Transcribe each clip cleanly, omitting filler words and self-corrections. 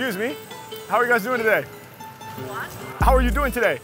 Excuse me. How are you guys doing today? What? How are you doing today?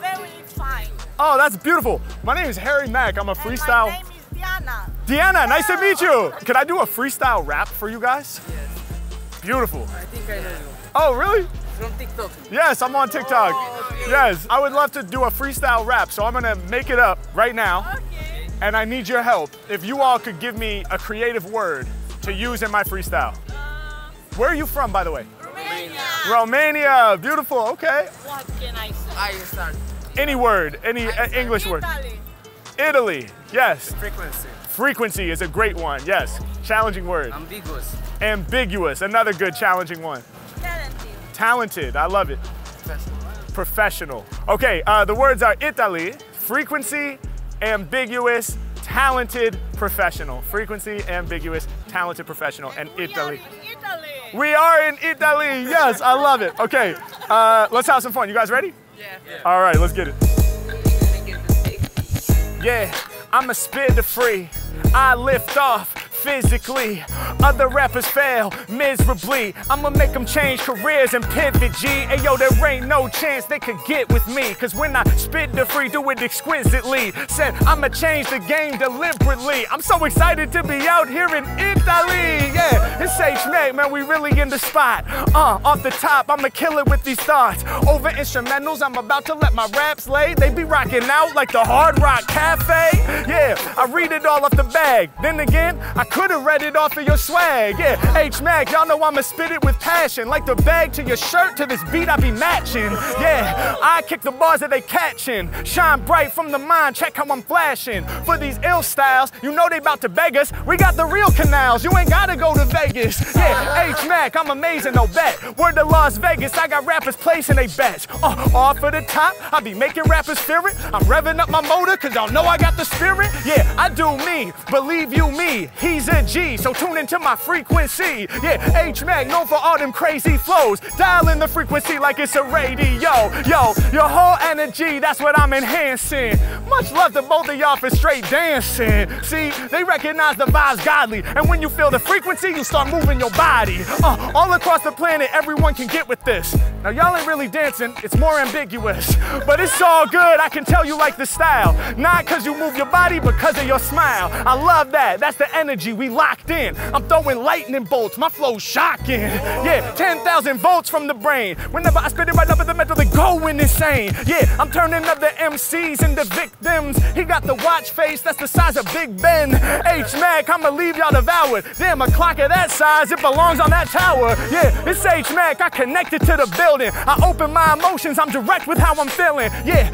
Very fine. Oh, that's beautiful. My name is Harry Mack. I'm a freestyle. And my name is Diana. Diana, hello. Nice to meet you. Can I do a freestyle rap for you guys? Yes. Beautiful. I think I know you. Oh, really? From TikTok. Yes, I'm on TikTok. Oh, okay. Yes, I would love to do a freestyle rap, so I'm gonna make it up right now. Okay. And I need your help. If you all could give me a creative word to use in my freestyle. Where are you from, by the way? Romania. Romania, beautiful, okay. What can I say? I start. Any word, any English word. Italy. Italy, yes. Frequency. Frequency is a great one, yes. Challenging word. Ambiguous. Ambiguous, another good challenging one. Talented, I love it. Professional. Okay, the words are Italy, frequency, ambiguous, talented, professional. Frequency, ambiguous, talented, professional, and Italy. We are in Italy, yes, I love it. Okay, let's have some fun. You guys ready? Yeah. All right, let's get it. Yeah, I'ma spit the free. I lift off. Physically, other rappers fail miserably. I'ma make them change careers and pivot, G. Ayo, there ain't no chance they could get with me. Cause when I spit the free, do it exquisitely. Said, I'ma change the game deliberately. I'm so excited to be out here in Italy. Yeah, it's H-Mack, man, we really in the spot. Off the top, I'ma kill it with these thoughts. Over instrumentals, I'm about to let my raps lay. They be rocking out like the Hard Rock Cafe. Yeah, I read it all off the bag. Then again, I could've read it off of your swag, yeah. H-Mack, y'all know I'ma spit it with passion. Like the bag to your shirt, to this beat I be matching. Yeah, I kick the bars that they catching. Shine bright from the mind, check how I'm flashing. For these ill styles, you know they bout to beg us. We got the real canals, you ain't gotta go to Vegas. Yeah, H-Mack, I'm amazing, no bet. Word to Las Vegas, I got rappers placing they bets. Off of the top, I be making rappers fear it. I'm revving up my motor, cause y'all know I got the spirit. Yeah, I do me, believe you me. He's a G, so tune into my frequency. Yeah, H-Mack, known for all them crazy flows. Dial in the frequency like it's a radio. Yo, your whole energy, that's what I'm enhancing. Much love to both of y'all for straight dancing. See, they recognize the vibes godly. And when you feel the frequency, you start moving your body. All across the planet, everyone can get with this. Now, y'all ain't really dancing, it's more ambiguous. But it's all good, I can tell you like the style. Not because you move your body, because of your smile. I love that, that's the energy. We locked in. I'm throwing lightning bolts. My flow's shocking. Yeah, 10,000 volts from the brain. Whenever I spit it right up at the metal, they going insane. Yeah, I'm turning up the MCs into victims. He got the watch face that's the size of Big Ben. H-Mack, I'ma leave y'all devoured. Damn, a clock of that size, it belongs on that tower. Yeah, it's H-Mack, I connected to the building. I open my emotions, I'm direct with how I'm feeling. Yeah,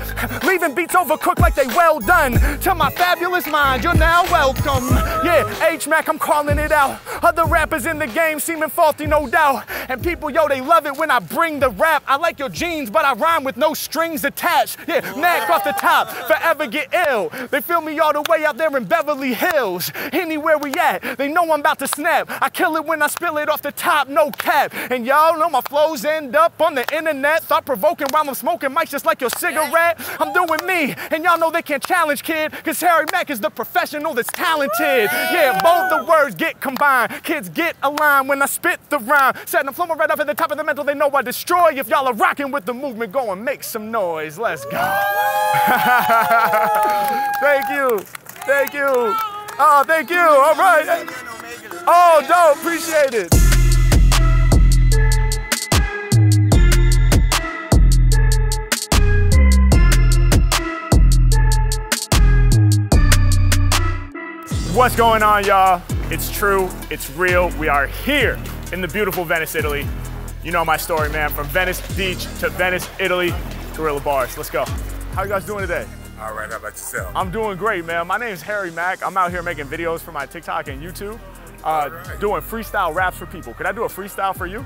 leaving beats overcooked like they well done. To my fabulous mind, you're now welcome. Yeah, H-Mack, I'm calling it out. Other rappers in the game seeming faulty, no doubt. And people, yo, they love it when I bring the rap. I like your jeans, but I rhyme with no strings attached. Yeah, Mac off the top, forever get ill. They feel me all the way out there in Beverly Hills. Anywhere we at, they know I'm about to snap. I kill it when I spill it off the top, no cap. And y'all know my flows end up on the internet. Thought provoking while I'm smoking mics just like your cigarette. I'm doing me, and y'all know they can't challenge, kid. Cause Harry Mack is the professional that's talented. Yeah, both the words get combined. Kids get aligned when I spit the rhyme. Setting the flow right up at the top of the mental, they know I destroy. If y'all are rocking with the movement, go and make some noise. Let's go. Thank you. Thank you. Oh, thank you. All right. Oh, dope. Appreciate it. What's going on, y'all? It's true, it's real. We are here in the beautiful Venice, Italy. You know my story, man. From Venice Beach to Venice, Italy, Guerrilla Bars. Let's go. How you guys doing today? All right, how about yourself? I'm doing great, man. My name's Harry Mack. I'm out here making videos for my TikTok and YouTube, doing freestyle raps for people. Could I do a freestyle for you?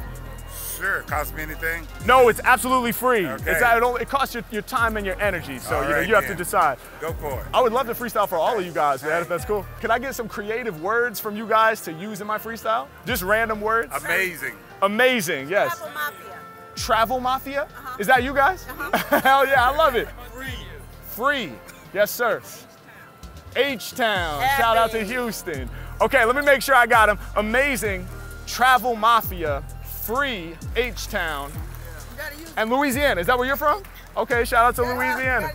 Sure, cost me anything? No, it's absolutely free. Okay. It costs your time and your energy, so right, you know, you have to decide. Go for it. I would love to freestyle for all of you guys, man, if that's cool. Can I get some creative words from you guys to use in my freestyle? Just random words? Amazing. Amazing, yes. Travel Mafia. Travel Mafia? Is that you guys? Hell yeah, I love it. Free. Free, yes sir. H-Town, shout out to Houston. Okay, let me make sure I got them. Amazing, Travel Mafia, free H-Town and Louisiana. Is that where you're from? Okay, shout out to Louisiana.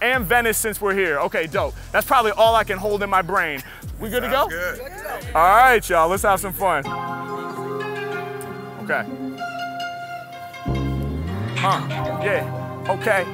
And Venice since we're here. Okay, dope. That's probably all I can hold in my brain. We good to go? Good. All right, y'all, let's have some fun. Okay. Yeah, okay,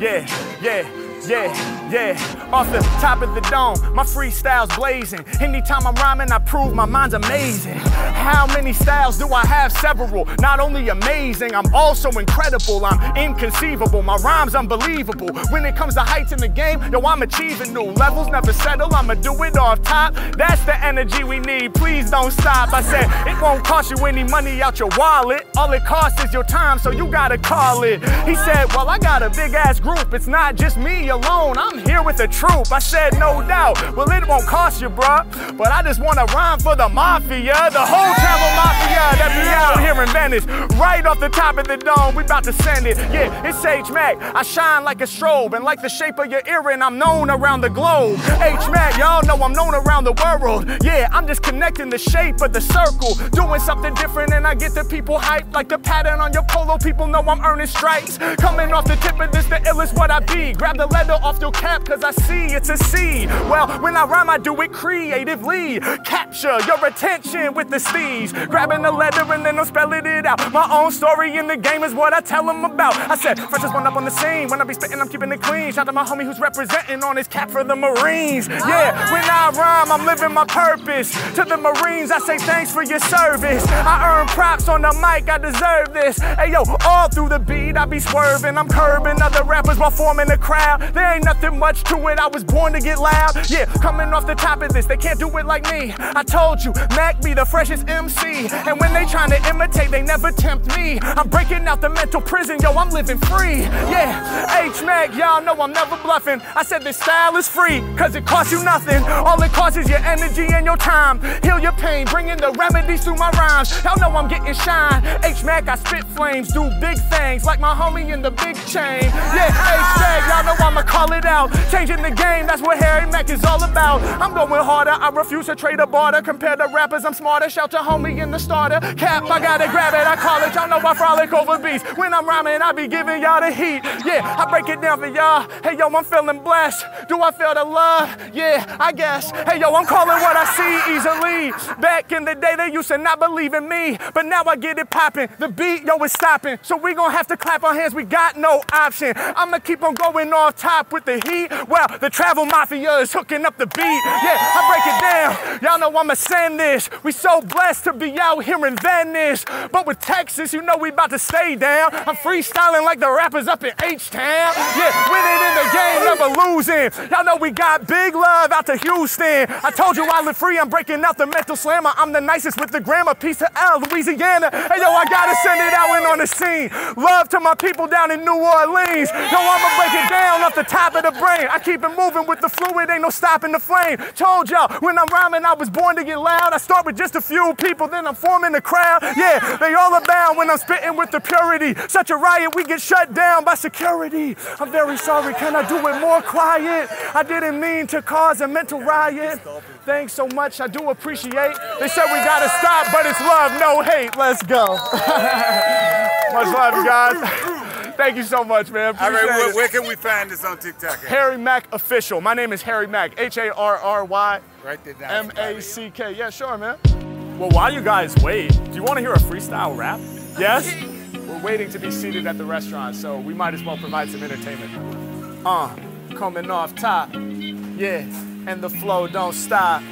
yeah, yeah. Yeah, yeah, off the top of the dome, my freestyle's blazing. Anytime I'm rhyming, I prove my mind's amazing. How many styles do I have? Several. Not only amazing, I'm also incredible. I'm inconceivable, my rhyme's unbelievable. When it comes to heights in the game, yo, I'm achieving new levels, never settle, I'ma do it off top. That's the energy we need, please don't stop. I said, it won't cost you any money out your wallet. All it costs is your time, so you gotta call it. He said, well, I got a big ass group, it's not just me alone, I'm here with the troop. I said, no doubt. Well, it won't cost you, bruh, but I just wanna rhyme for the mafia, the whole travel mafia that be out here in Venice. Right off the top of the dome, we about to send it. Yeah, it's H-Mack. I shine like a strobe and like the shape of your earring, I'm known around the globe. H-Mack, y'all know I'm known around the world. Yeah, I'm just connecting the shape of the circle, doing something different and I get the people hyped like the pattern on your polo. People know I'm earning stripes. Coming off the tip of this, the illest what I be. Grab the letter off your cap, cause I see it's a C. Well, when I rhyme, I do it creatively. Capture your attention with the steez. Grabbing the letter and then I'm spelling it out. My own story in the game is what I tell them about. I said, freshest one up on the scene. When I be spitting, I'm keeping it clean. Shout out to my homie who's representing on his cap for the Marines. Yeah, when I rhyme, I'm living my purpose. To the Marines, I say thanks for your service. I earn props on the mic, I deserve this. Hey yo, all through the beat, I be swerving. I'm curbing other rappers while forming a crowd. There ain't nothing much to it, I was born to get loud. Yeah, coming off the top of this, they can't do it like me. I told you, Mac be the freshest MC. And when they trying to imitate, they never tempt me. I'm breaking out the mental prison, yo, I'm living free. Yeah, H-Mac, y'all know I'm never bluffing. I said this style is free, cause it costs you nothing. All it costs is your energy and your time. Heal your pain, bringing the remedies through my rhymes. Y'all know I'm getting shine. H-Mac, I spit flames, do big things, like my homie in the big chain. Yeah, H-Mac, y'all know I'ma call it out. Changing the game, that's what Harry Mack is all about. I'm going harder, I refuse to trade a barter. Compare to rappers, I'm smarter. Shout to homie in the starter. Cap, I gotta grab it, I call it. Y'all know I frolic over beats. When I'm rhyming, I be giving y'all the heat. Yeah, I break it down for y'all. Hey yo, I'm feeling blessed. Do I feel the love? Yeah, I guess. Hey yo, I'm calling what I see easily. Back in the day, they used to not believe in me, but now I get it popping. The beat, yo, is stopping. So we gonna have to clap our hands, we got no option. I'ma keep on going off top with the heat. Well, the travel mafia is hooking up the beat. Yeah, I break it down. Y'all know I'ma send this. We so blessed to be out here in Venice. But with Texas, you know we about to stay down. I'm freestyling like the rappers up in H-Town. Yeah, winning in the game, never losing. Y'all know we got big love out to Houston. I told you I live free, I'm breaking out the mental slammer. I'm the nicest with the grammar. Peace to L.A., Louisiana. Hey, yo, I gotta send it out and on the scene. Love to my people down in New Orleans. Yo, I'ma break it down off the top of the brain. I keep it moving with the fluid, ain't no stopping the flame. Told y'all, when I'm rhyming, I was born to get loud. I start with just a few people, then I'm forming a crowd. Yeah, they all abound when I'm spitting with the purity. Such a riot, we get shut down by security. I'm very sorry, can I do it more quiet? I didn't mean to cause a mental riot. Thanks so much, I do appreciate. They said we gotta stop, but it's love, no hate. Let's go. Much love, you guys. Thank you so much, man. Appreciate all right, where can we find this on TikTok? Harry Mack Official. My name is Harry Mack. H-A-R-R-Y. Right there, M-A-C-K. Yeah, sure, man. Well, while you guys wait, do you want to hear a freestyle rap? Yes? We're waiting to be seated at the restaurant, so we might as well provide some entertainment. Coming off top. Yeah, and the flow don't stop.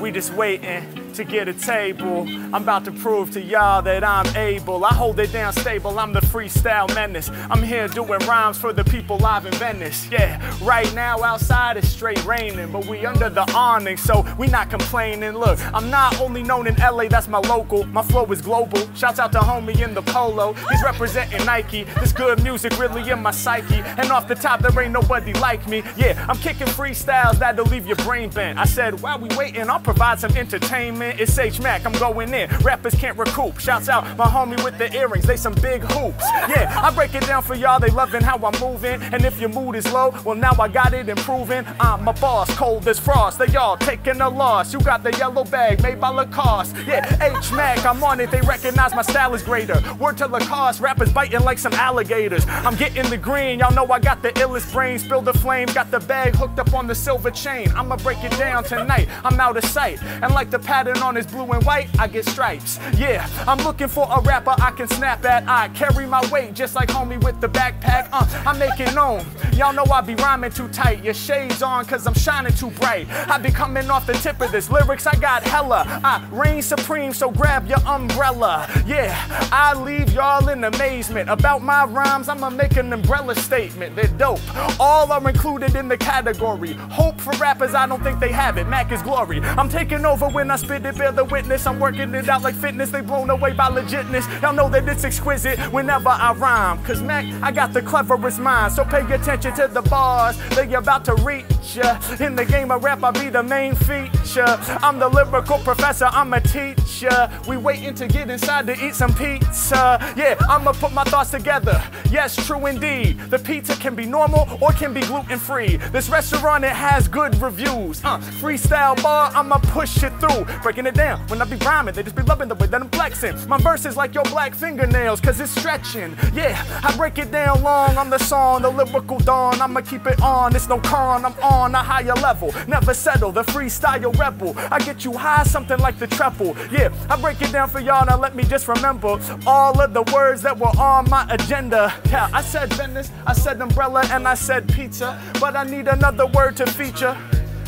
We just waiting to get a table. I'm about to prove to y'all that I'm able. I hold it down stable, I'm the freestyle menace. I'm here doing rhymes for the people live in Venice. Yeah, right now outside it's straight raining, but we under the awning, so we not complaining. Look, I'm not only known in LA, that's my local. My flow is global. Shouts out to homie in the polo. He's representing Nike. This good music really in my psyche. And off the top, there ain't nobody like me. Yeah, I'm kicking freestyles that'll leave your brain bent. I said, while we waiting, I'll provide some entertainment. man, it's H Mack, I'm going in. Rappers can't recoup. Shouts out my homie with the earrings, they some big hoops. Yeah, I break it down for y'all, they loving how I'm moving. And if your mood is low, well now I got it improving. I'm a boss, cold as frost, they all taking a loss. You got the yellow bag made by Lacoste. Yeah, H Mack, I'm on it, they recognize my style is greater. Word to Lacoste, rappers biting like some alligators. I'm getting the green, y'all know I got the illest brain. Spill the flame, got the bag hooked up on the silver chain. I'ma break it down tonight, I'm out of sight. And like the pattern on his blue and white, I get stripes. Yeah, I'm looking for a rapper I can snap at. I carry my weight just like homie with the backpack. I make it known, y'all know I be rhyming too tight. Your shades on cause I'm shining too bright. I be coming off the tip of this, lyrics I got hella. I reign supreme, so grab your umbrella. Yeah, I leave y'all in amazement. About my rhymes, I'ma make an umbrella statement. They're dope, all are included in the category. Hope for rappers, I don't think they have it. Mac is glory. I'm taking over when I spit it, bear the witness. I'm working it out like fitness, they blown away by legitness. Y'all know that it's exquisite whenever I rhyme. Cause Mac, I got the cleverest mind. So pay attention to the bars they about to reach ya. In the game of rap, I be the main feature. I'm the lyrical professor, I'm a teacher. We waiting to get inside to eat some pizza. Yeah, I'ma put my thoughts together. Yes, true indeed. The pizza can be normal or can be gluten-free. This restaurant, it has good reviews. Freestyle bar, I'ma push it through. Breaking it down when I be rhyming, they just be loving the way that I'm flexing. My verse is like your black fingernails, cause it's stretching. Yeah, I break it down long on the song, the lyrical dawn. I'ma keep it on, it's no con, I'm on a higher level. Never settle, the freestyle rebel. I get you high, something like the treble. Yeah, I break it down for y'all, now let me just remember all of the words that were on my agenda. Yeah, I said Venice, I said umbrella, and I said pizza, but I need another word to feature.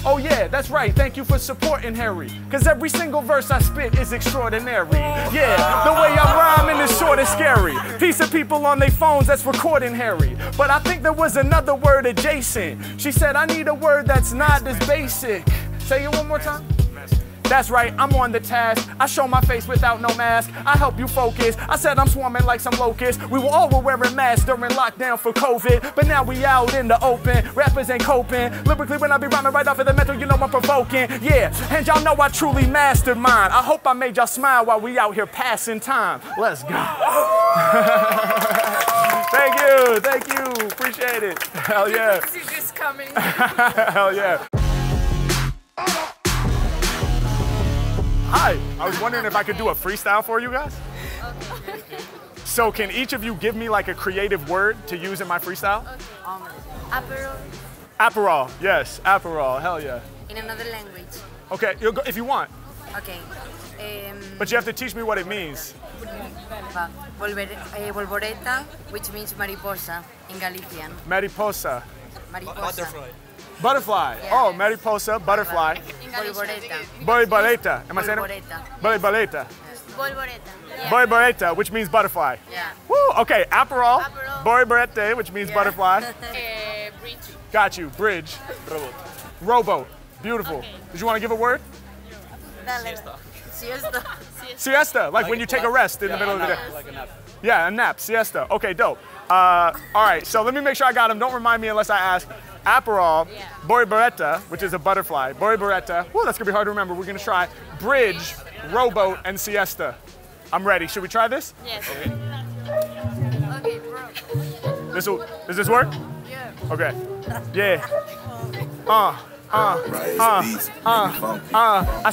Oh yeah, that's right, thank you for supporting Harry, cause every single verse I spit is extraordinary. Yeah, the way I'm rhyming is short and scary. Piece of people on their phones that's recording Harry. But I think there was another word adjacent. She said I need a word that's not as basic. Say it one more time. That's right, I'm on the task. I show my face without no mask. I help you focus. I said I'm swarming like some locusts. We were all wearing masks during lockdown for COVID, but now we out in the open. Rappers ain't coping. Lyrically, when I be rhyming right off of the mental, you know I'm provoking. Yeah, and y'all know I truly mastered mine. I hope I made y'all smile while we out here passing time. Let's go. Thank you, appreciate it. Hell yeah. You're just coming. Hell yeah. Hi, I was wondering if I could do a freestyle for you guys. Okay. So can each of you give me like a creative word to use in my freestyle? Okay. Aperol. Aperol, yes, Aperol, hell yeah. In another language. Okay, you'll go, if you want. Okay. But you have to teach me what it means. Volvoreta, which means mariposa in Galician. Mariposa. Mariposa. Butterfly. Butterfly. Yeah. Oh, mariposa, butterfly. Boliboleta. Boliboleta. Am I saying it? Boliboleta. Boliboleta. Boliboleta, which means butterfly. Yeah. Woo! Okay, Aperol. Boliboleta, which means butterfly. Bridge. Got you. Bridge. Rowboat. Rowboat. Beautiful. Okay. Did you want to give a word? Siesta. Siesta. Siesta. Like when you take a rest in the middle of the day. Like a nap. Yeah, a nap. Siesta. Okay, dope. All right, so let me make sure I got them. Don't remind me unless I ask. Aperol, yeah. Boliboleta, which is a butterfly. Boliboleta, whoa, that's gonna be hard to remember. We're gonna try bridge, rowboat, and siesta. I'm ready. Should we try this? Yes. Okay. Okay, bro. Does this work? Yeah. Okay. Yeah. I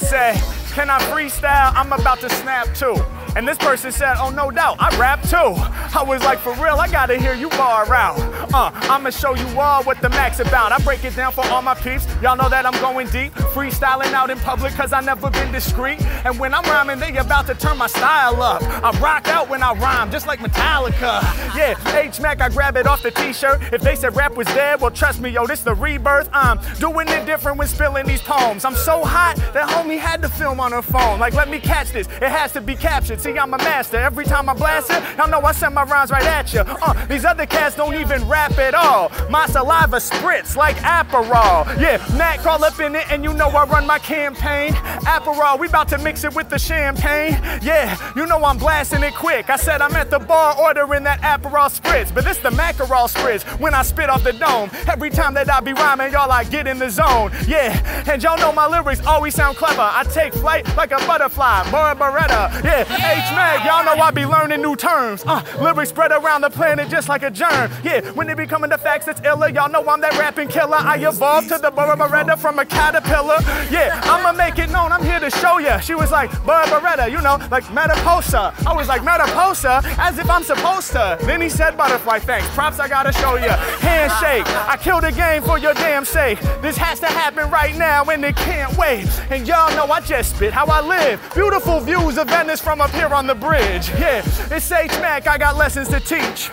said, can I freestyle? I'm about to snap too. And this person said, oh, no doubt, I rap too. I was like, for real, I gotta hear you bar out. I'ma show you all what the Mac's about. I break it down for all my peeps. Y'all know that I'm going deep. Freestyling out in public, cause I never been discreet. And when I'm rhyming, they about to turn my style up. I rock out when I rhyme, just like Metallica. Yeah, H-Mack, I grab it off the t-shirt. If they said rap was dead, well, trust me, yo, this the rebirth. I'm doing it different when spilling these poems. I'm so hot that homie had the film on her phone. Like, let me catch this. It has to be captured. see I'm a master. Every time I blast it, y'all know I send my rhymes right at you. These other cats don't even rap at all. My saliva spritz like Aperol. Yeah, Matt call up in it and you know I run my campaign. Aperol, we about to mix it with the champagne. Yeah, you know I'm blasting it quick. I said I'm at the bar ordering that Aperol spritz, but this the Macarol spritz when I spit off the dome. Every time that I be rhyming, y'all, I get in the zone. Yeah, and y'all know my lyrics always sound clever. I take flight like a butterfly, Volvoreta. Yeah, H-Mack, y'all know I be learning new terms. Lyrics spread around the planet just like a germ. Yeah, when it be coming to facts, it's iller. Y'all know I'm that rapping killer. I evolved to the Volvoreta from a caterpillar. Yeah, I'ma make it known, I'm here to show ya. She was like, Volvoreta, you know, like Mariposa. I was like, Mariposa? As if I'm supposed to. Then he said, butterfly, thanks. Props, I gotta show ya. Handshake, I killed the game for your damn sake. This has to happen right now and it can't wait. And y'all know I just spit how I live. Beautiful views of Venice from up here on the bridge. Yeah, it's H-Mack, I got lessons to teach.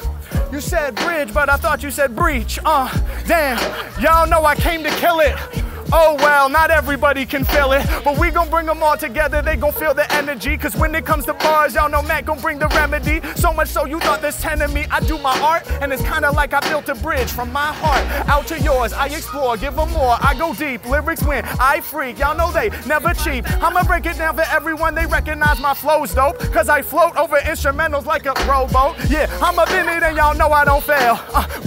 You said bridge, but I thought you said breach. Damn, y'all know I came to kill it. Oh well, not everybody can feel it, but we gon' bring them all together, they gon' feel the energy, cause when it comes to bars, y'all know Matt gon' bring the remedy, so much so you thought there's 10 of me. I do my art, and it's kinda like I built a bridge from my heart out to yours. I explore, give them more, I go deep, lyrics win, I freak, y'all know they never cheap. I'ma break it down for everyone, they recognize my flow's dope, cause I float over instrumentals like a rowboat. Yeah, I'm up in it and y'all know I don't fail.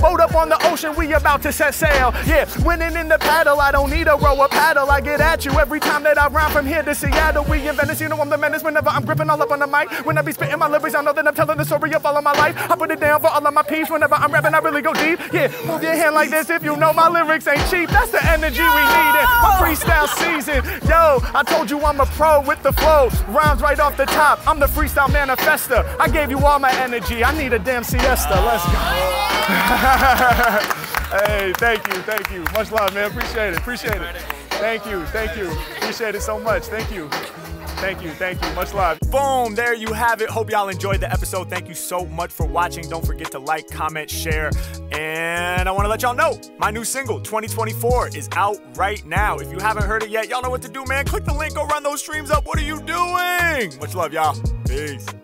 Boat up on the ocean, we about to set sail. Yeah, winning in the paddle, I don't need a row a paddle, I get at you every time that I rhyme from here to Seattle. We in Venice, you know I'm the menace whenever I'm gripping all up on the mic. When I be spitting my lyrics, I know that I'm telling the story of all of my life. I put it down for all of my peeps. Whenever I'm rapping, I really go deep. Yeah, move your hand like this if you know my lyrics ain't cheap. That's the energy we needed. My freestyle season. Yo, I told you I'm a pro with the flow. Rhymes right off the top. I'm the freestyle manifester. I gave you all my energy. I need a damn siesta. Let's go. Hey, thank you, much love, man, appreciate it, thank you, appreciate it so much, thank you, much love. Boom, there you have it, hope y'all enjoyed the episode, thank you so much for watching, don't forget to like, comment, share, and I want to let y'all know, my new single, 2024, is out right now. If you haven't heard it yet, y'all know what to do, man, click the link, go run those streams up, what are you doing? Much love, y'all, peace.